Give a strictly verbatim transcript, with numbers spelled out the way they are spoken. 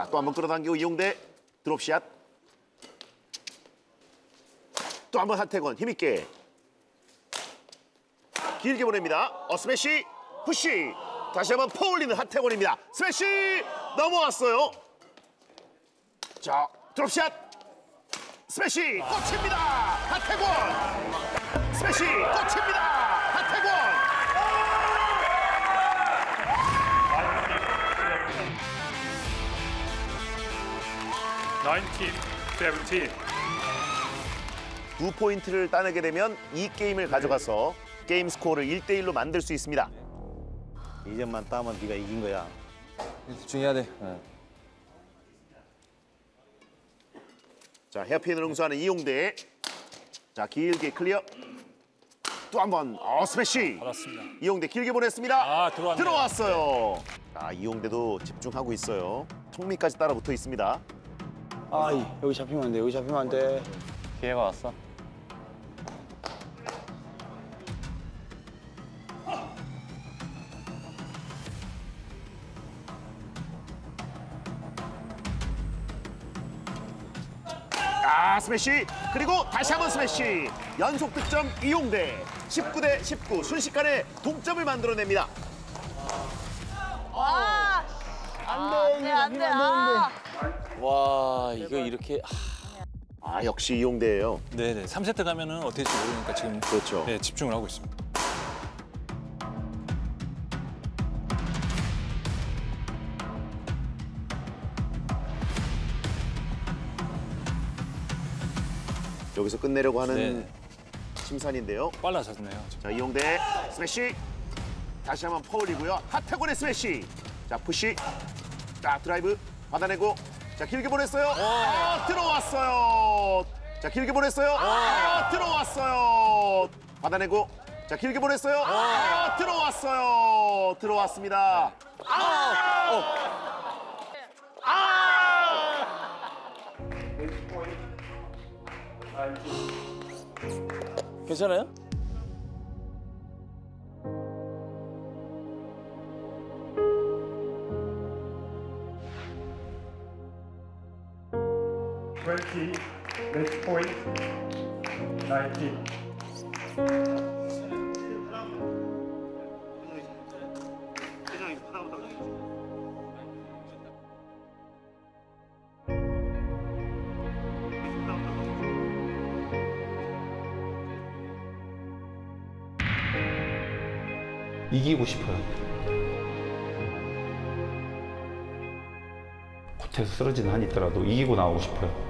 자, 또 한 번 끌어당기고 이용대 드롭샷. 또 한 번 하태권 힘있게. 길게 보냅니다. 어, 스매시, 푸시. 다시 한번 퍼올리는 하태권입니다. 스매시 넘어왔어요. 자, 드롭샷. 스매시 꽂힙니다. 하태권. 스매시 꽂힙니다. 하태권. 십구, 십칠. 두 포인트를 따내게 되면 이 게임을 가져가서 게임 스코어를 일 대 일로 만들 수 있습니다. 이 점만 따면 네가 이긴 거야. 집중해야 돼. 네. 자, 헤어핀을 응수하는 이용대. 자, 길게 클리어. 또 한 번. 어, 스매시. 받았습니다. 이용대 길게 보냈습니다. 아, 들어왔네요. 들어왔어요. 아, 이용대도 집중하고 있어요. 통미까지 따라 붙어 있습니다. 아, 여기 잡히면 안 돼. 여기 잡히면 안 돼. 기회가 왔어. 아, 스매시. 그리고 다시 한번 스매시. 연속 득점 이용대. 십구 대 십구. 순식간에 동점을 만들어냅니다. 아, 안 돼. 안 돼. 안 돼. 와, 이거 이렇게... 하... 아, 역시 이용대예요. 네네, 삼 세트 가면은 어떻게 될지 모르니까 지금 그렇죠. 네, 집중을 하고 있습니다. 여기서 끝내려고 하는 네네. 심산인데요. 빨라졌네요. 자, 이용대 스매시. 다시 한번 퍼올리고요. 하태권의 스매시. 자, 푸시. 자, 드라이브. 받아내고. 자, 길게 보냈어요. 아, 들어왔어요. 자, 길게 보냈어요. 아, 들어왔어요. 받아내고. 자, 길게 보냈어요. 아, 들어왔어요. 들어왔습니다. 아! 어. 아! 괜찮아요? 이십, 매치 포인트, 십구. 이기고 싶어요. 코트에서 쓰러지는 한이 있더라도 이기고 나오고 싶어요.